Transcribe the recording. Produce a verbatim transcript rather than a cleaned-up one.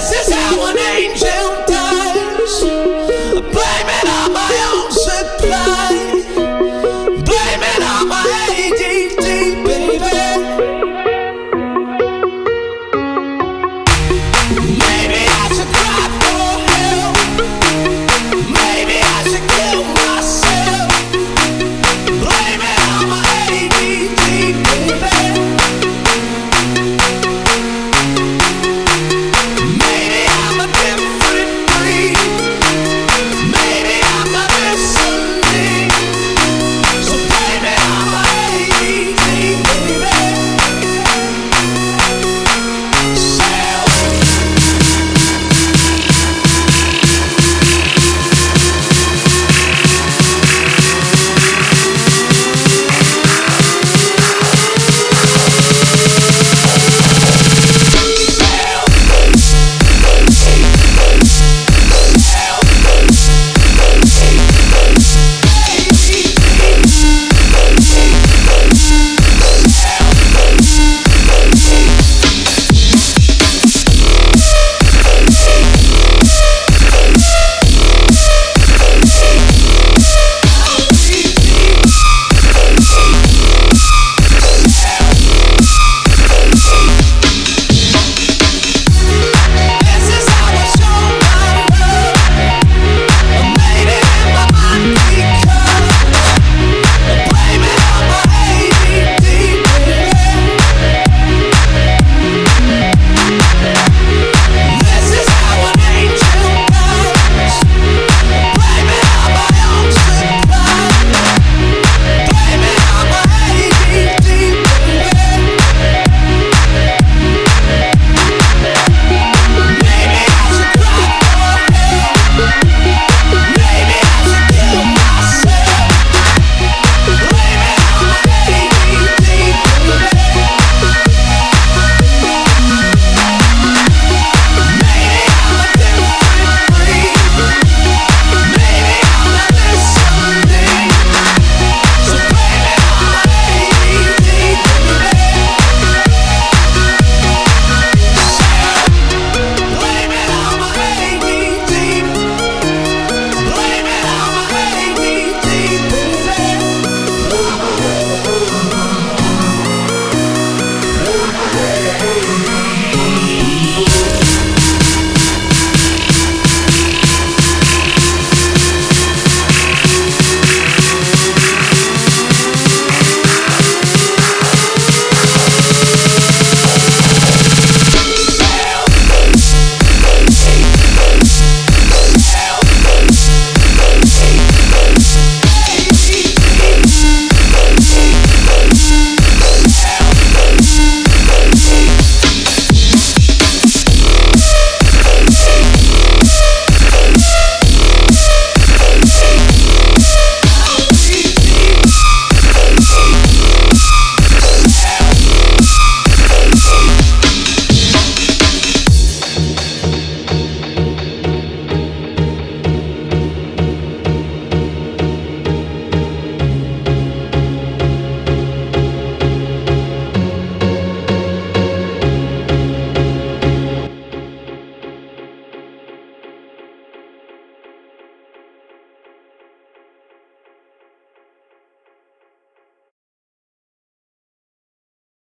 Yes, yes, I'm an angel.